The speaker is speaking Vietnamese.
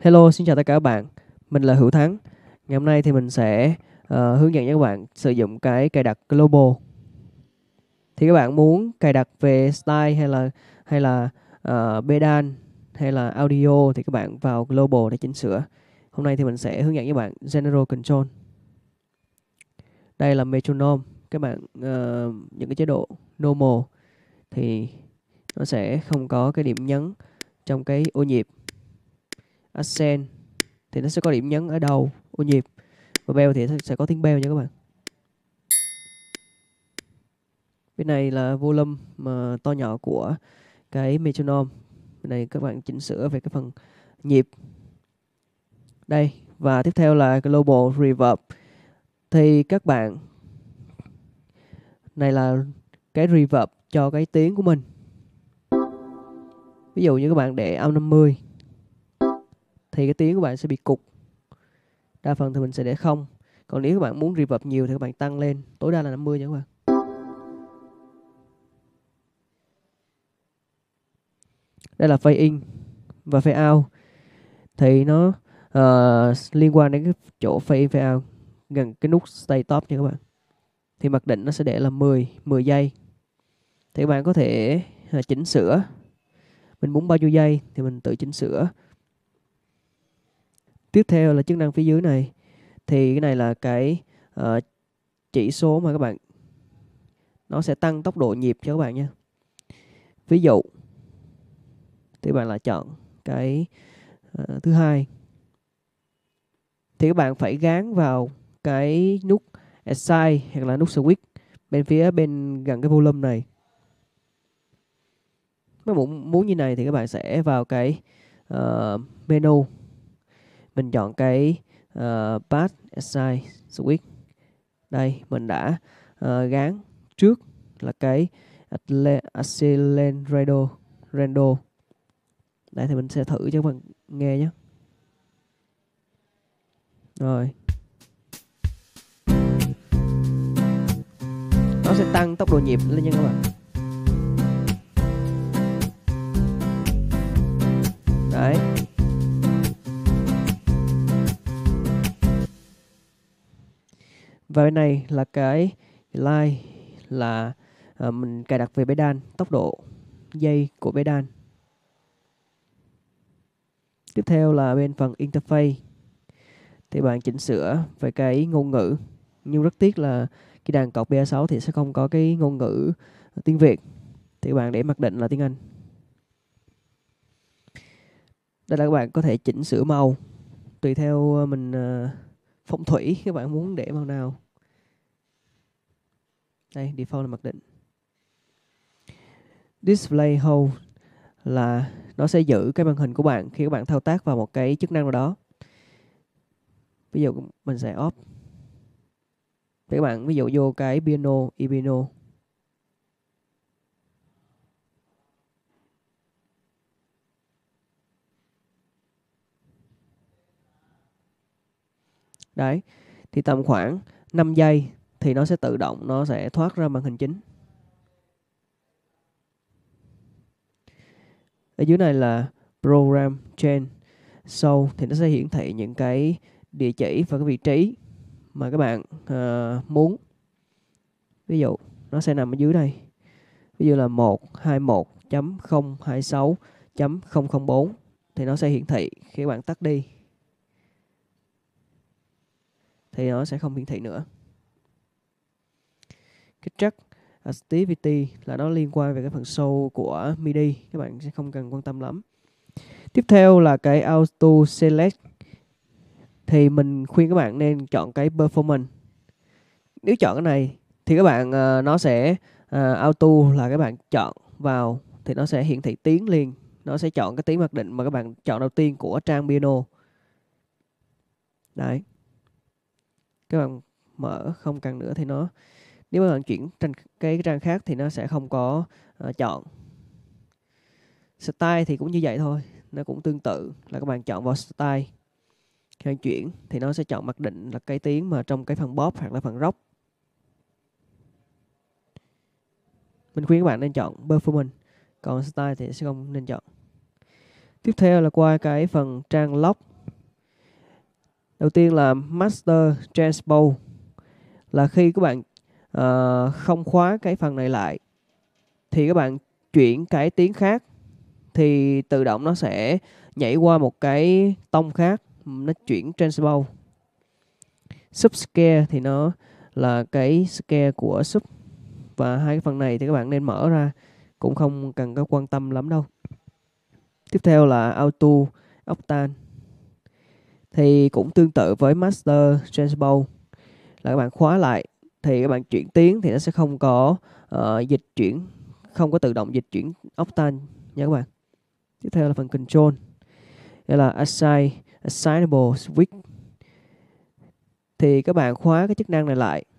Hello, xin chào tất cả các bạn. Mình là Hữu Thắng. Ngày hôm nay thì mình sẽ hướng dẫn cho các bạn sử dụng cái cài đặt global. Thì các bạn muốn cài đặt về style hay là pedal hay là audio thì các bạn vào global để chỉnh sửa. Hôm nay thì mình sẽ hướng dẫn cho các bạn general control. Đây là metronome. Các bạn những cái chế độ normal thì nó sẽ không có cái điểm nhấn trong cái ô nhịp. Ascend thì nó sẽ có điểm nhấn ở đầu ô nhịp, và bell thì sẽ có tiếng bell nha các bạn. Bên này là volume mà to nhỏ của cái metronome. Bên này các bạn chỉnh sửa về cái phần nhịp đây, và tiếp theo là global reverb. Thì các bạn này là cái reverb cho cái tiếng của mình. Ví dụ như các bạn để âm 50 thì cái tiếng của bạn sẽ bị cục. Đa phần thì mình sẽ để 0. Còn nếu các bạn muốn reverb nhiều thì các bạn tăng lên, tối đa là 50 nha các bạn. Đây là fade in và fade out. Thì nó liên quan đến cái chỗ fade in, fade out gần cái nút stay top nha các bạn. Thì mặc định nó sẽ để là 10 giây. Thì các bạn có thể chỉnh sửa. Mình muốn bao nhiêu giây thì mình tự chỉnh sửa. Tiếp theo là chức năng phía dưới này. Thì cái này là cái chỉ số mà các bạn, nó sẽ tăng tốc độ nhịp cho các bạn nha. Ví dụ thì các bạn lại chọn cái thứ hai. Thì các bạn phải gán vào cái nút Assign hoặc là nút Switch bên phía bên gần cái volume này. Các bạn muốn như này thì các bạn sẽ vào cái menu. Mình chọn cái Path Assign Switch. Đây, mình đã gán trước là cái Assign Rando. Đây thì mình sẽ thử cho các bạn nghe nhé. Rồi. Nó sẽ tăng tốc độ nhịp lên nha các bạn. Đấy. Và bên này là cái line là mình cài đặt về pedal, tốc độ dây của pedal. Tiếp theo là bên phần interface. Thì bạn chỉnh sửa về cái ngôn ngữ. Nhưng rất tiếc là cái đàn cọc PA6 thì sẽ không có cái ngôn ngữ tiếng Việt. Thì bạn để mặc định là tiếng Anh. Đây là các bạn có thể chỉnh sửa màu tùy theo mình phong thủy các bạn muốn để màu nào. Đây, default là mặc định. Display hold là nó sẽ giữ cái màn hình của bạn khi các bạn thao tác vào một cái chức năng nào đó. Ví dụ mình sẽ off. Thì các bạn ví dụ vô cái piano, e-piano. Đấy, thì tầm khoảng 5 giây thì nó sẽ tự động, nó sẽ thoát ra màn hình chính. Ở dưới này là Program Change Show thì nó sẽ hiển thị những cái địa chỉ và cái vị trí mà các bạn muốn. Ví dụ nó sẽ nằm ở dưới đây. Ví dụ là 121.026.004 thì nó sẽ hiển thị. Khi các bạn tắt đi thì nó sẽ không hiển thị nữa. Cái track activity là nó liên quan về cái phần show của MIDI, các bạn sẽ không cần quan tâm lắm. Tiếp theo là cái auto select. Thì mình khuyên các bạn nên chọn cái performance. Nếu chọn cái này thì các bạn nó sẽ auto là các bạn chọn vào thì nó sẽ hiển thị tiếng liền. Nó sẽ chọn cái tiếng mặc định mà các bạn chọn đầu tiên của trang piano. Đấy. Các bạn mở không cần nữa thì nó, nếu các bạn chuyển cái trang khác thì nó sẽ không có chọn. Style thì cũng như vậy thôi, nó cũng tương tự là các bạn chọn vào style. Khi bạn chuyển thì nó sẽ chọn mặc định là cái tiếng mà trong cái phần pop hoặc là phần rock. Mình khuyên các bạn nên chọn performance, còn style thì sẽ không nên chọn. Tiếp theo là qua cái phần trang lock. Đầu tiên là master transpose, là khi các bạn không khóa cái phần này lại thì các bạn chuyển cái tiếng khác thì tự động nó sẽ nhảy qua một cái tông khác, nó chuyển transpose. Subscale thì nó là cái scale của sub, và hai cái phần này thì các bạn nên mở ra, cũng không cần có quan tâm lắm đâu. Tiếp theo là auto octane, thì cũng tương tự với master transpose, là các bạn khóa lại thì các bạn chuyển tiếng thì nó sẽ không có dịch chuyển, không có tự động dịch chuyển octane nha các bạn. Tiếp theo là phần control, đây là assign, assignable switch, thì các bạn khóa cái chức năng này lại